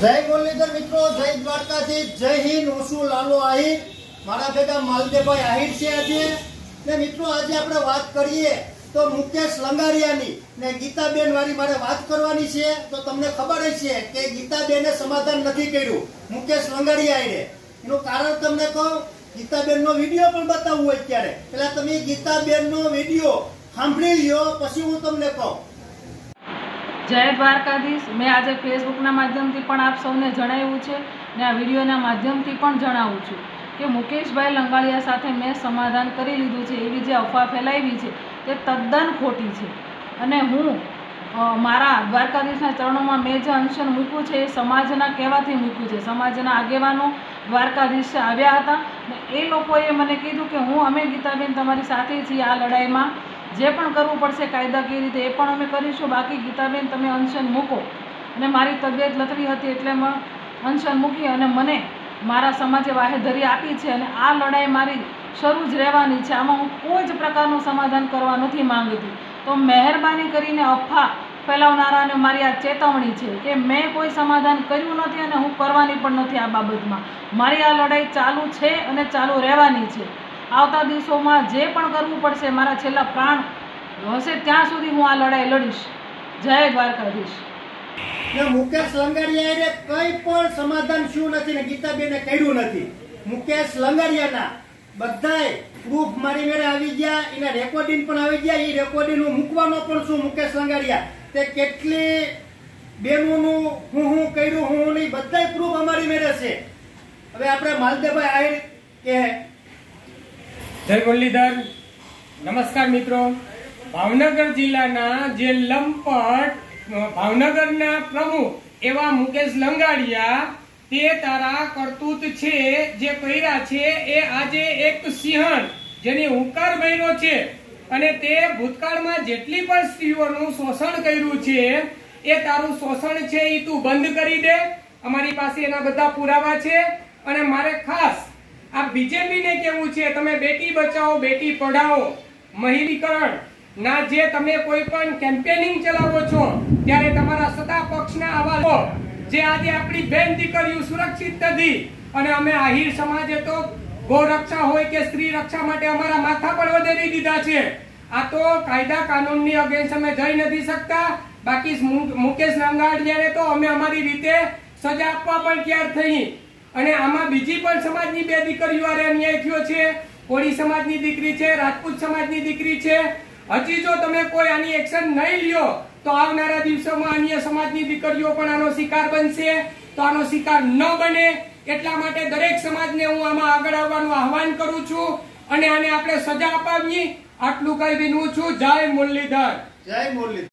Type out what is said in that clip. जय मुरलीधर मित्रों, जय द्वारकाधीश, जय हिंद। हूँ छू लालो आहिर, मारा भेगा मालदेभाई आहिर छे। आज मित्रों आज आप बात करिए तो मुकेश लंगालिया ने गीता बेन वाली मारे बात करवानी छे। तो तमने खबर है छे के गीता बेने समाधान नथी कर्युं मुकेश लंगालिया ने। एनुं कारण तमने कहूं, गीता बेन नो विडियो पण बतावुं। अत्यारे पहेला तमे गीता बेन नो विडियो सांभळी ल्यो, पछी हूँ तमने कहूं। जय द्वारकाधीश। मैं आज फेसबुक मध्यम थी आप सबने जणाव्युं छे ने आ विडियो मध्यम थी जणावुं छुं कि मुकेश भाई लंगालिया साथ मैं समाधान करी लीधुं छे। एवी जे अफवा फैलावी छे ते तद्दन खोटी छे अने हूँ मारा द्वारकाधीशना चरणों में मैं जे अंशन मूक्युं छे समाजना कहेवाथी मूक्युं छे। समाजना आगेवानो द्वारकाधीश आव्या हता ने ए लोकोए मने कीधुं के हूँ अमे गीताबेन तमारी साथे छीए। आ लड़ाई में जे पण करवुं पड़शे कायदाकीय रीते ए पण अमे करीशुं। बाकी गीताबेन तमे अंशन मूको। अने मारी तबियत लथड़ी हती एटले मैं अंशन मूकी अने मने मारा समाजे वाहेधरी आपी छे अने आ लड़ाई मारी शरू ज रहेवानी छे। आमां हूँ कोई ज प्रकारनुं समाधान करवा नथी मांगती। तो महेरबानी करीने अफवा फैलावनाराने मारी आ चेतवणी छे कि मैं कोई समाधान कर्युं नथी अने हूँ करवानी पण नथी। आ बाबतमां मारी आ लड़ाई चालू छे अने चालू रहेवानी छे। आवता दिवसों में जे पण करवुं पड़शे मारा छेल्ला प्राण हशे त्यां सुधी हूँ आ लड़ाई लड़ीश। जय द्वारकाधीश। मुकेश लंगालियाए कई पण समाधान शुं नथी ने गीताबेने कर्युं नथी। मुकेश लंगालियाना बधाय प्रूफ मारी मेरे आवी गया, एना रेकॉर्डिंग पण आवी गया। ई रेकॉर्डिंग हूँ मूकवानो पण छुं। मुकेश लंगालिया ते केटली बेनोनुं हूँ कर्युं हूँ नहीं बधाय प्रूफ अमारी मेरे छे। हवे आपणे मालदेभाई आहिर के जय मुरलीधर। नमस्कार मित्रों, भावनगर जिल्लाना जे लंपट भावनगरना प्रमुख एवा मुकेश लंगालिया ते तारा करतूत छे जे कर्या छे ए आजे एक सिंहण जेने हुंकार भर्यो छे अने ते भूतकाळमां जेटली पण स्त्रीओनुं शोषण कर्युं छे ए तारुं शोषण छे ई तू बंध करी दे। अमारी पासे एना बधा पुरावा छे अने मारे खास आ बीजेपी ने कहूं छे तमे बेटी बचाओ बेटी पढ़ाओ महिलीकरण ना जे तमे कोई पण कैम्पेनिंग चलावो छो त्यारे तमारा सत्ता पक्षना आवा लो जे आजे आपणी बेन दीकरीओ सुरक्षित थी अने अमे आहिर समाजे तो गो रक्षा होय के स्त्री रक्षा माटे अमारा माथा पर वधारी दीधा छे। आ तो कायदा कानून नी अगेंस्ट अमे जई नथी सकता। बाकी मुकेश नांगाड तो अमे अमारी रीते सजा आपवा पण तैयार थई। દરેક સમાજને હું આમાં આગળ આવવાનું આહવાન કરું છું અને આને આપણે સજા અપાવીએ આટલું કહી દઉં છું। જય મુરલીધર, જય મુરલીધર।